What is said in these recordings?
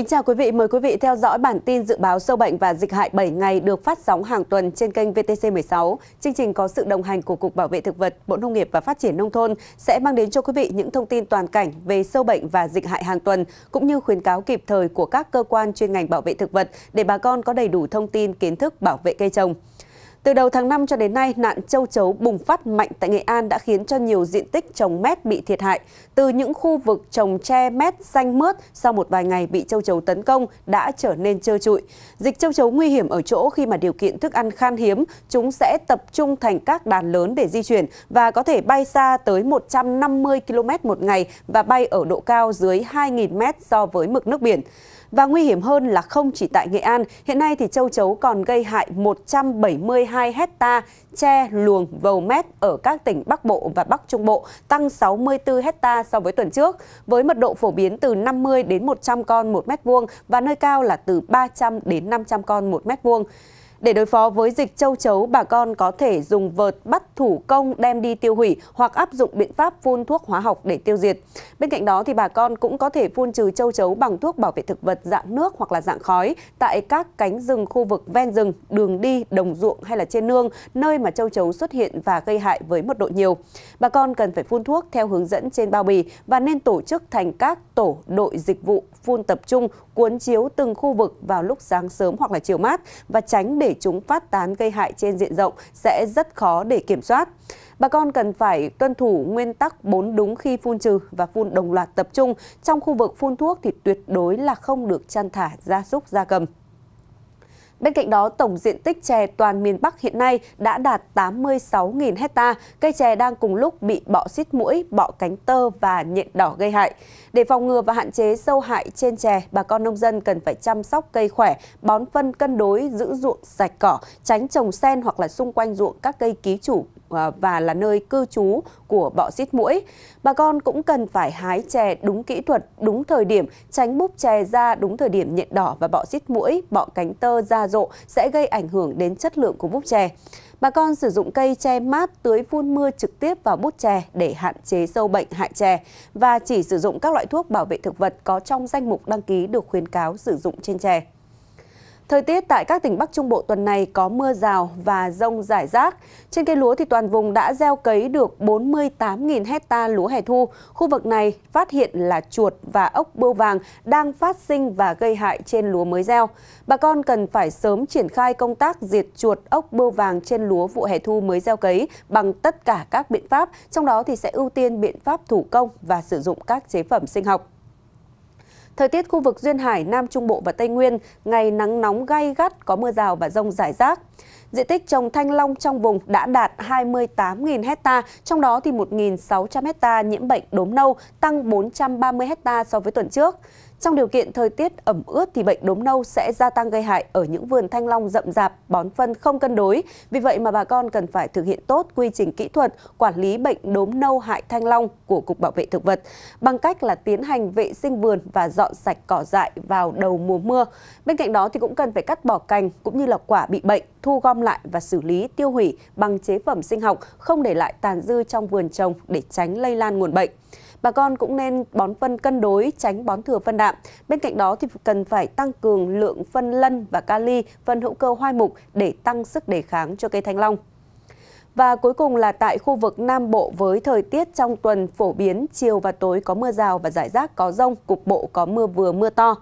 Kính chào quý vị, mời quý vị theo dõi bản tin dự báo sâu bệnh và dịch hại 7 ngày được phát sóng hàng tuần trên kênh VTC16. Chương trình có sự đồng hành của Cục Bảo vệ Thực vật, Bộ Nông nghiệp và Phát triển Nông thôn sẽ mang đến cho quý vị những thông tin toàn cảnh về sâu bệnh và dịch hại hàng tuần, cũng như khuyến cáo kịp thời của các cơ quan chuyên ngành bảo vệ thực vật để bà con có đầy đủ thông tin, kiến thức bảo vệ cây trồng. Từ đầu tháng 5 cho đến nay, nạn châu chấu bùng phát mạnh tại Nghệ An đã khiến cho nhiều diện tích trồng mét bị thiệt hại. Từ những khu vực trồng tre mét xanh mướt sau một vài ngày bị châu chấu tấn công đã trở nên trơ trụi. Dịch châu chấu nguy hiểm ở chỗ khi mà điều kiện thức ăn khan hiếm, chúng sẽ tập trung thành các đàn lớn để di chuyển và có thể bay xa tới 150 km một ngày và bay ở độ cao dưới 2.000 m so với mực nước biển. Và nguy hiểm hơn là không chỉ tại Nghệ An, hiện nay thì châu chấu còn gây hại 172 hecta tre, luồng, vầu mét ở các tỉnh Bắc Bộ và Bắc Trung Bộ, tăng 64 hecta so với tuần trước, với mật độ phổ biến từ 50 đến 100 con 1 m2 và nơi cao là từ 300 đến 500 con 1 m2. Để đối phó với dịch châu chấu, bà con có thể dùng vợt bắt thủ công đem đi tiêu hủy hoặc áp dụng biện pháp phun thuốc hóa học để tiêu diệt. Bên cạnh đó thì bà con cũng có thể phun trừ châu chấu bằng thuốc bảo vệ thực vật dạng nước hoặc là dạng khói tại các cánh rừng, khu vực ven rừng, đường đi, đồng ruộng hay là trên nương, nơi mà châu chấu xuất hiện và gây hại với mật độ nhiều. Bà con cần phải phun thuốc theo hướng dẫn trên bao bì và nên tổ chức thành các tổ đội dịch vụ phun tập trung, cuốn chiếu từng khu vực vào lúc sáng sớm hoặc là chiều mát và tránh để chúng phát tán gây hại trên diện rộng sẽ rất khó để kiểm soát. Bà con cần phải tuân thủ nguyên tắc 4 đúng khi phun trừ và phun đồng loạt tập trung. Trong khu vực phun thuốc thì tuyệt đối là không được chăn thả gia súc, gia cầm. Bên cạnh đó, tổng diện tích chè toàn miền Bắc hiện nay đã đạt 86.000 hecta. Cây chè đang cùng lúc bị bọ xít muỗi, bọ cánh tơ và nhện đỏ gây hại. Để phòng ngừa và hạn chế sâu hại trên chè, bà con nông dân cần phải chăm sóc cây khỏe, bón phân cân đối, giữ ruộng sạch cỏ, tránh trồng sen hoặc là xung quanh ruộng các cây ký chủ và là nơi cư trú của bọ xít muỗi. Bà con cũng cần phải hái chè đúng kỹ thuật, đúng thời điểm, tránh búp chè ra đúng thời điểm nhện đỏ và bọ xít muỗi, bọ cánh tơ ra rộ sẽ gây ảnh hưởng đến chất lượng của búp chè. Bà con sử dụng cây tre mát tưới phun mưa trực tiếp vào bút chè để hạn chế sâu bệnh hại chè và chỉ sử dụng các loại thuốc bảo vệ thực vật có trong danh mục đăng ký được khuyến cáo sử dụng trên chè. Thời tiết tại các tỉnh Bắc Trung Bộ tuần này có mưa rào và dông rải rác. Trên cây lúa thì toàn vùng đã gieo cấy được 48.000 hecta lúa hè thu. Khu vực này phát hiện là chuột và ốc bươu vàng đang phát sinh và gây hại trên lúa mới gieo. Bà con cần phải sớm triển khai công tác diệt chuột, ốc bươu vàng trên lúa vụ hè thu mới gieo cấy bằng tất cả các biện pháp, trong đó thì sẽ ưu tiên biện pháp thủ công và sử dụng các chế phẩm sinh học. Thời tiết khu vực Duyên Hải, Nam Trung Bộ và Tây Nguyên, ngày nắng nóng gay gắt, có mưa rào và dông rải rác. Diện tích trồng thanh long trong vùng đã đạt 28.000 hecta, trong đó thì 1.600 hecta nhiễm bệnh đốm nâu, tăng 430 hecta so với tuần trước. Trong điều kiện thời tiết ẩm ướt thì bệnh đốm nâu sẽ gia tăng gây hại ở những vườn thanh long rậm rạp, bón phân không cân đối. Vì vậy mà bà con cần phải thực hiện tốt quy trình kỹ thuật quản lý bệnh đốm nâu hại thanh long của Cục Bảo vệ Thực vật bằng cách là tiến hành vệ sinh vườn và dọn sạch cỏ dại vào đầu mùa mưa. Bên cạnh đó thì cũng cần phải cắt bỏ cành cũng như là quả bị bệnh, thu gom lại và xử lý tiêu hủy bằng chế phẩm sinh học, không để lại tàn dư trong vườn trồng để tránh lây lan nguồn bệnh. Bà con cũng nên bón phân cân đối, tránh bón thừa phân đạm. Bên cạnh đó thì cần phải tăng cường lượng phân lân và kali, phân hữu cơ hoai mục để tăng sức đề kháng cho cây thanh long. Và cuối cùng là tại khu vực Nam Bộ với thời tiết trong tuần phổ biến chiều và tối có mưa rào và rải rác có dông, cục bộ có mưa vừa mưa to.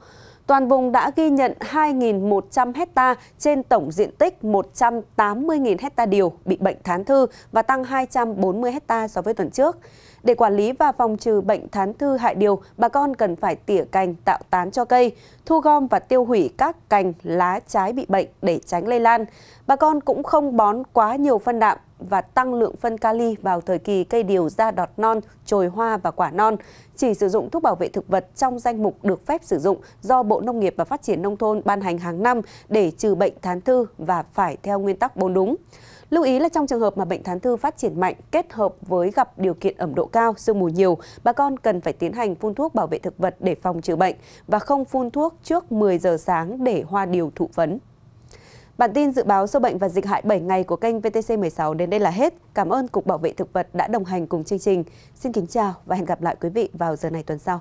Toàn vùng đã ghi nhận 2.100 hecta trên tổng diện tích 180.000 hecta điều bị bệnh thán thư và tăng 240 hecta so với tuần trước. Để quản lý và phòng trừ bệnh thán thư hại điều, bà con cần phải tỉa cành tạo tán cho cây, thu gom và tiêu hủy các cành, lá, trái bị bệnh để tránh lây lan. Bà con cũng không bón quá nhiều phân đạm và tăng lượng phân kali vào thời kỳ cây điều ra đọt non, chồi hoa và quả non. Chỉ sử dụng thuốc bảo vệ thực vật trong danh mục được phép sử dụng do Bộ Nông nghiệp và Phát triển Nông thôn ban hành hàng năm để trừ bệnh thán thư và phải theo nguyên tắc 4 đúng. Lưu ý là trong trường hợp mà bệnh thán thư phát triển mạnh kết hợp với gặp điều kiện ẩm độ cao, sương mù nhiều, bà con cần phải tiến hành phun thuốc bảo vệ thực vật để phòng trừ bệnh và không phun thuốc trước 10 giờ sáng để hoa điều thụ phấn. Bản tin dự báo sâu bệnh và dịch hại 7 ngày của kênh VTC16 đến đây là hết. Cảm ơn Cục Bảo vệ Thực vật đã đồng hành cùng chương trình. Xin kính chào và hẹn gặp lại quý vị vào giờ này tuần sau.